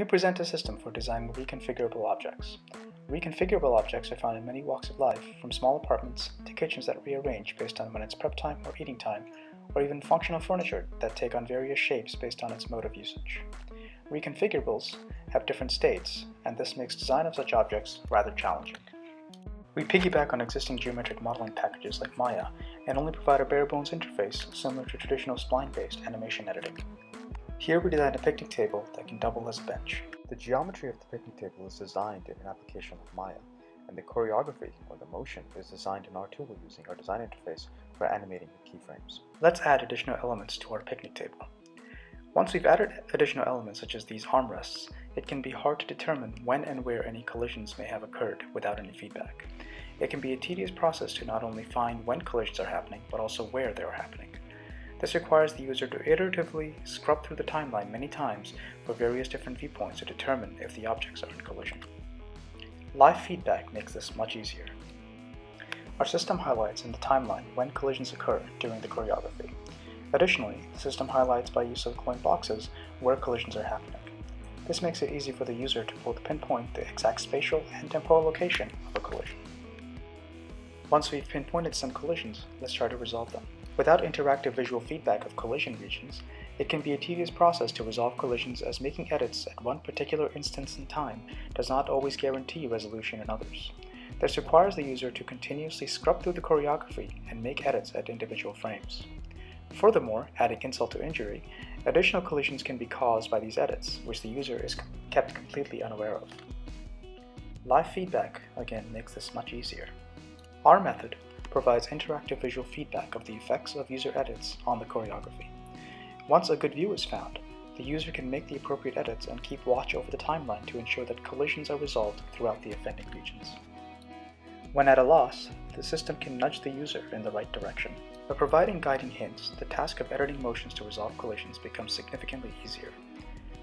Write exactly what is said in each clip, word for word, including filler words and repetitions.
We present a system for designing reconfigurable objects. Reconfigurable objects are found in many walks of life, from small apartments to kitchens that rearrange based on when it's prep time or eating time, or even functional furniture that take on various shapes based on its mode of usage. Reconfigurables have different states, and this makes design of such objects rather challenging. We piggyback on existing geometric modeling packages like Maya, and only provide a bare-bones interface similar to traditional spline-based animation editing. Here we design a picnic table that can double as a bench. The geometry of the picnic table is designed in an application of Maya, and the choreography, or the motion, is designed in our tool using our design interface for animating the keyframes. Let's add additional elements to our picnic table. Once we've added additional elements such as these armrests, it can be hard to determine when and where any collisions may have occurred without any feedback. It can be a tedious process to not only find when collisions are happening, but also where they are happening. This requires the user to iteratively scrub through the timeline many times for various different viewpoints to determine if the objects are in collision. Live feedback makes this much easier. Our system highlights in the timeline when collisions occur during the choreography. Additionally, the system highlights by use of coin boxes where collisions are happening. This makes it easy for the user to both pinpoint the exact spatial and temporal location of a collision. Once we've pinpointed some collisions, let's try to resolve them. Without interactive visual feedback of collision regions, it can be a tedious process to resolve collisions, as making edits at one particular instance in time does not always guarantee resolution in others. This requires the user to continuously scrub through the choreography and make edits at individual frames. Furthermore, adding insult to injury, additional collisions can be caused by these edits, which the user is kept completely unaware of. Live feedback, again, makes this much easier. Our method provides interactive visual feedback of the effects of user edits on the choreography. Once a good view is found, the user can make the appropriate edits and keep watch over the timeline to ensure that collisions are resolved throughout the offending regions. When at a loss, the system can nudge the user in the right direction. By providing guiding hints, the task of editing motions to resolve collisions becomes significantly easier.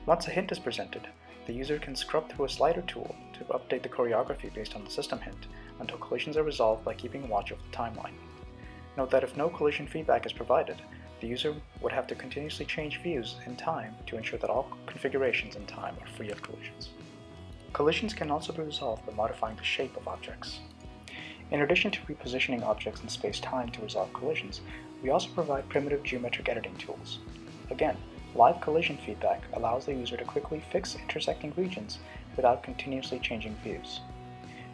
Once a hint is presented, the user can scrub through a slider tool to update the choreography based on the system hint until collisions are resolved by keeping watch of the timeline. Note that if no collision feedback is provided, the user would have to continuously change views in time to ensure that all configurations in time are free of collisions. Collisions can also be resolved by modifying the shape of objects. In addition to repositioning objects in space-time to resolve collisions, we also provide primitive geometric editing tools. Again, live collision feedback allows the user to quickly fix intersecting regions without continuously changing views.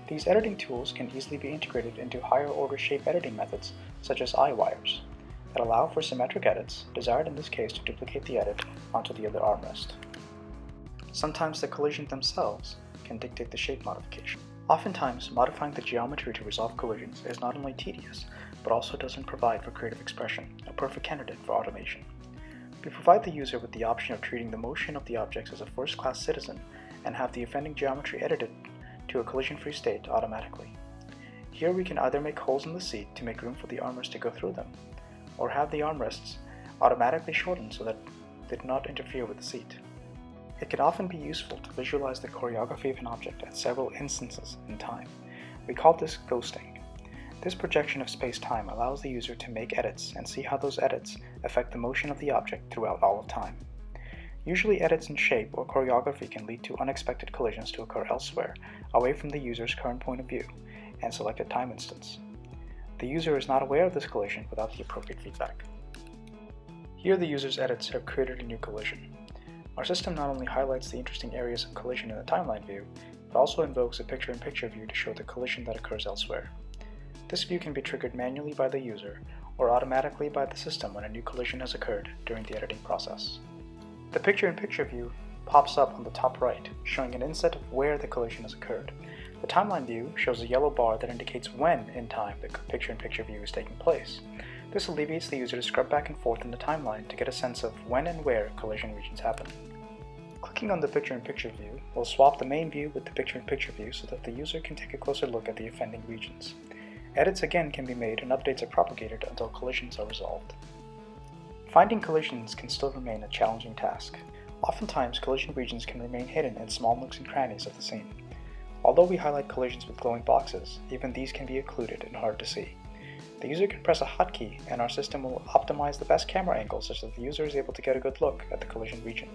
These editing tools can easily be integrated into higher-order shape editing methods such as eye-wires that allow for symmetric edits, desired in this case to duplicate the edit onto the other armrest. Sometimes the collisions themselves can dictate the shape modification. Oftentimes, modifying the geometry to resolve collisions is not only tedious, but also doesn't provide for creative expression, a perfect candidate for automation. We provide the user with the option of treating the motion of the objects as a first-class citizen and have the offending geometry edited to a collision-free state automatically. Here we can either make holes in the seat to make room for the armrest to go through them, or have the armrests automatically shortened so that they do not interfere with the seat. It can often be useful to visualize the choreography of an object at several instances in time. We call this ghosting. This projection of space-time allows the user to make edits and see how those edits affect the motion of the object throughout all of time. Usually edits in shape or choreography can lead to unexpected collisions to occur elsewhere, away from the user's current point of view and selected time instance. The user is not aware of this collision without the appropriate feedback. Here the user's edits have created a new collision. Our system not only highlights the interesting areas of collision in the timeline view, but also invokes a picture-in-picture view to show the collision that occurs elsewhere. This view can be triggered manually by the user, or automatically by the system when a new collision has occurred during the editing process. The picture-in-picture view pops up on the top right, showing an inset of where the collision has occurred. The timeline view shows a yellow bar that indicates when in time the picture-in-picture view is taking place. This alleviates the user to scrub back and forth in the timeline to get a sense of when and where collision regions happen. Clicking on the picture-in-picture view will swap the main view with the picture-in-picture view so that the user can take a closer look at the offending regions. Edits again can be made and updates are propagated until collisions are resolved. Finding collisions can still remain a challenging task. Oftentimes, collision regions can remain hidden in small nooks and crannies of the scene. Although we highlight collisions with glowing boxes, even these can be occluded and hard to see. The user can press a hotkey and our system will optimize the best camera angle such that the user is able to get a good look at the collision region.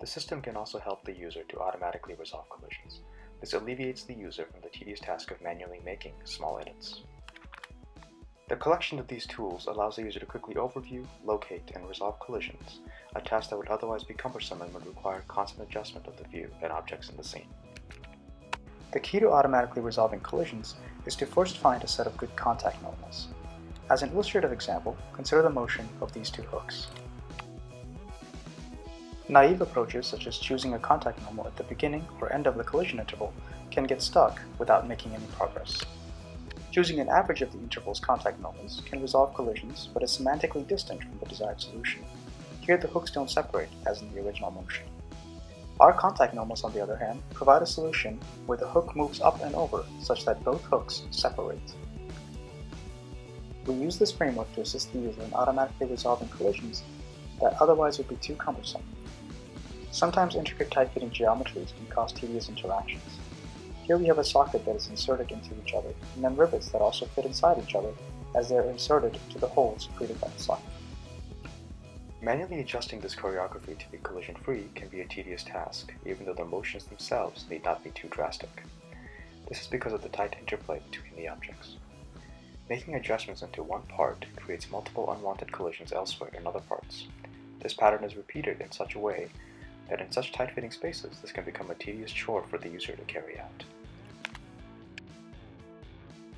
The system can also help the user to automatically resolve collisions. This alleviates the user from the tedious task of manually making small edits. The collection of these tools allows the user to quickly overview, locate, and resolve collisions, a task that would otherwise be cumbersome and would require constant adjustment of the view and objects in the scene. The key to automatically resolving collisions is to first find a set of good contact normals. As an illustrative example, consider the motion of these two hooks. Naive approaches, such as choosing a contact normal at the beginning or end of the collision interval, can get stuck without making any progress. Choosing an average of the interval's contact normals can resolve collisions, but is semantically distant from the desired solution. Here the hooks don't separate, as in the original motion. Our contact normals, on the other hand, provide a solution where the hook moves up and over such that both hooks separate. We use this framework to assist the user in automatically resolving collisions that otherwise would be too cumbersome. Sometimes intricate tight-fitting geometries can cause tedious interactions. Here we have a socket that is inserted into each other, and then rivets that also fit inside each other as they are inserted to the holes created by the socket. Manually adjusting this choreography to be collision-free can be a tedious task, even though the motions themselves need not be too drastic. This is because of the tight interplay between the objects. Making adjustments into one part creates multiple unwanted collisions elsewhere in other parts. This pattern is repeated in such a way that in such tight-fitting spaces, this can become a tedious chore for the user to carry out.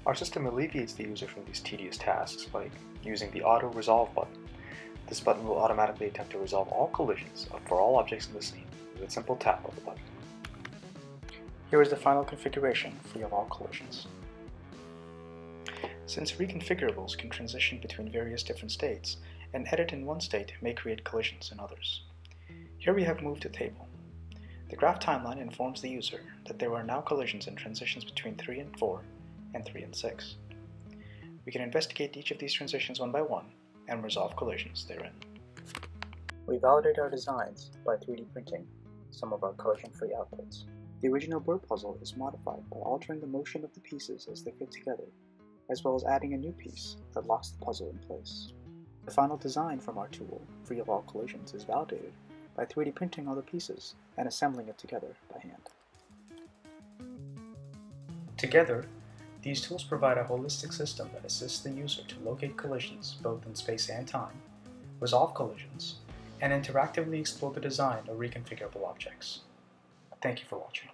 Our system alleviates the user from these tedious tasks by using the Auto Resolve button. This button will automatically attempt to resolve all collisions for all objects in the scene with a simple tap of the button. Here is the final configuration free of all collisions. Since reconfigurables can transition between various different states, an edit in one state may create collisions in others. Here we have moved a table. The graph timeline informs the user that there are now collisions and transitions between three and four and three and six. We can investigate each of these transitions one by one and resolve collisions therein. We validate our designs by three D printing some of our collision-free outputs. The original Burr puzzle is modified by altering the motion of the pieces as they fit together, as well as adding a new piece that locks the puzzle in place. The final design from our tool, free of all collisions, is validated by three D printing all the pieces and assembling it together by hand. Together, these tools provide a holistic system that assists the user to locate collisions both in space and time, resolve collisions, and interactively explore the design of reconfigurable objects. Thank you for watching.